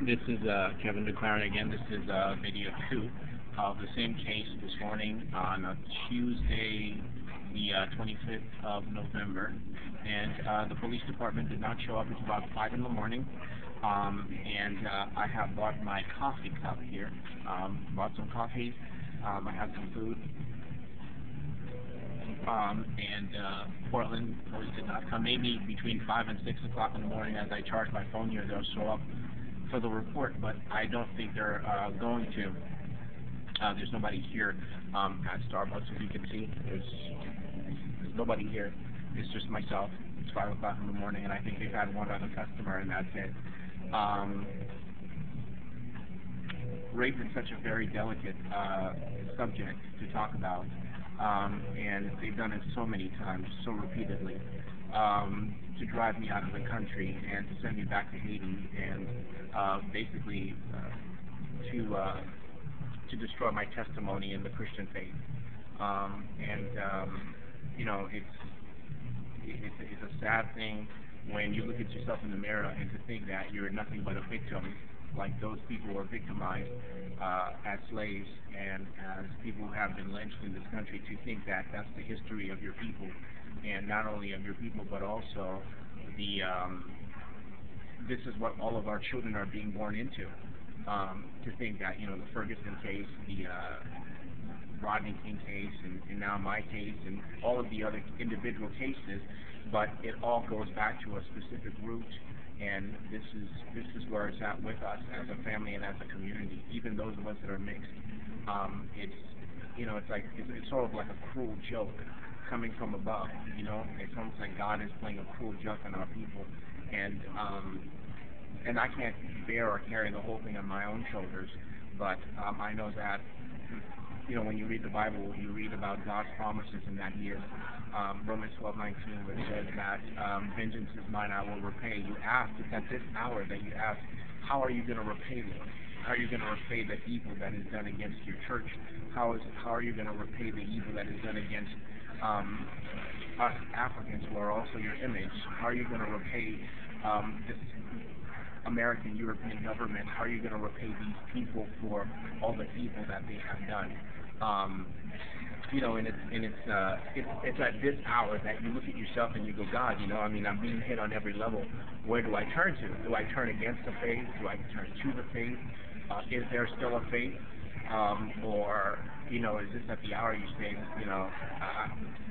This is KEVIN DUCLAIRON again. This is video 2 of the same case this morning on Tuesday, the 25th of November. And the police department did not show up. It's about 5 in the morning. I have bought my coffee cup here. Bought some coffee. I have some food. Portland police did not come. Maybe between 5 and 6 o'clock in the morning, as I charge my phone here, they'll show up for the report, but I don't think they're going to. There's nobody here at Starbucks, as you can see. There's nobody here. It's just myself. It's 5 o'clock in the morning, and I think they've had one other customer, and that's it. Rape is such a very delicate subject to talk about. And they've done it so many times, so repeatedly, to drive me out of the country and to send me back to Haiti and basically to destroy my testimony in the Christian faith. You know, it's a sad thing when you look at yourself in the mirror and to think that you're nothing but a victim, like those people who are victimized as slaves and as people who have been lynched in this country, to think that that's the history of your people, and not only of your people, but also the this is what all of our children are being born into. To think that, you know, the Ferguson case, the Rodney King case, and now my case, and all of the other individual cases, but it all goes back to a specific root. And this is where it's at with us as a family and as a community. Even those of us that are mixed, it's sort of like a cruel joke coming from above. You know, it's almost like God is playing a cruel joke on our people, and I can't bear or carry the whole thing on my own shoulders. But I know that, you know, when you read the Bible, you read about God's promises, and that He is Romans 12:19, which says that vengeance is mine, I will repay. You ask, it's at this hour that you ask, how are you going to repay me? How are you going to repay the evil that is done against your church? How are you going to repay the evil that is done against us Africans, who are also your image? How are you going to repay this American European government? How are you going to repay these people for all the evil that they have done? You know, it's at this hour that you look at yourself and you go, God, you know, I mean, I'm being hit on every level. Where do I turn to? Do I turn against the faith? Do I turn to the faith? Is there still a faith? Or, you know, is this at the hour you say, you know,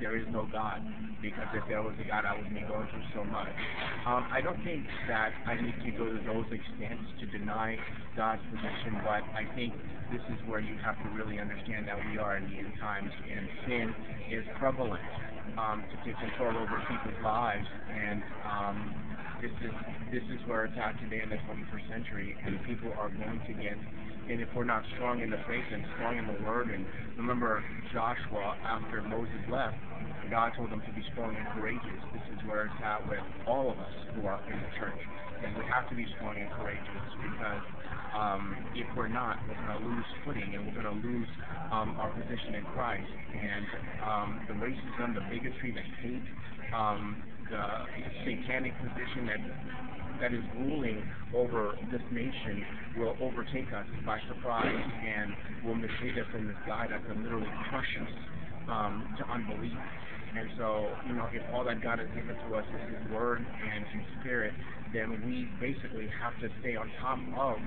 there is no God, because if there was a God, I wouldn't be going through so much. I don't think that I need to go to those extents to deny God's position, but I think this is where you have to really understand that we are in the end times, and sin is prevalent to take control over people's lives, and this is where it's at today in the 21st century, and people are going to get, and if we're not strong in the faith and strong in the word, and remember Joshua, after Moses left, God told him to be strong and courageous. This is where it's at with all of us who are in the church, and we have to be strong and courageous, because if we're not, we're going to lose footing, and we're going to lose our position in Christ, and the racism, the bigotry, the hate, the satanic position that is ruling over this nation will overtake us by surprise, and will mislead us and misguide us and literally crush us to unbelief. And so, you know, if all that God has given to us is His Word and His Spirit, then we basically have to stay on top of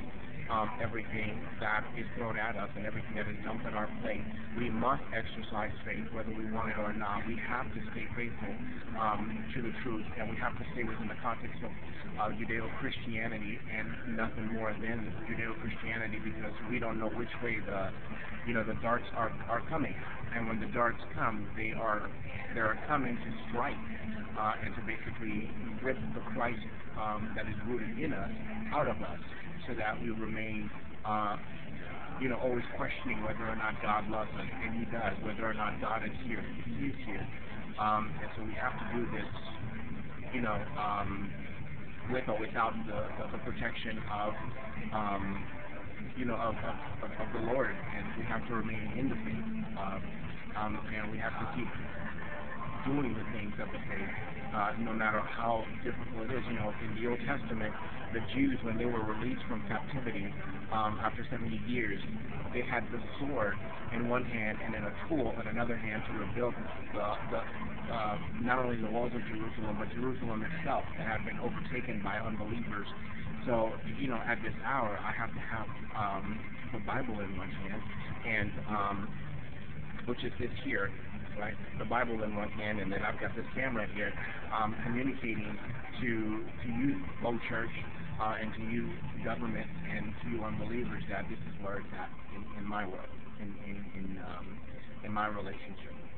everything that is thrown at us and everything that is dumped on our plate. We must exercise faith, whether we want it or not. We have to stay faithful to the truth, and we have to stay within the context of Judeo Christianity and nothing more than Judeo Christianity, because we don't know which way the darts are coming, and when the darts come, they are coming to strike and to basically rip the Christ that is rooted in us out of us, so that we remain, always questioning whether or not God loves us, and He does, whether or not God is here, He is here. And so we have to do this, with or without the protection of the Lord, and we have to remain in the faith, and we have to keep doing the things of the faith, no matter how difficult it is. You know, in the Old Testament, the Jews, when they were released from captivity after 70 years, they had the sword in one hand and then a tool in another hand to rebuild not only the walls of Jerusalem, but Jerusalem itself that had been overtaken by unbelievers. So, you know, at this hour, I have to have the Bible in one hand, and which is this here, right? The Bible in one hand, and then I've got this camera here, communicating to you, both church, and to you, government, and to you unbelievers, that this is where it's at in my world, in my relationship.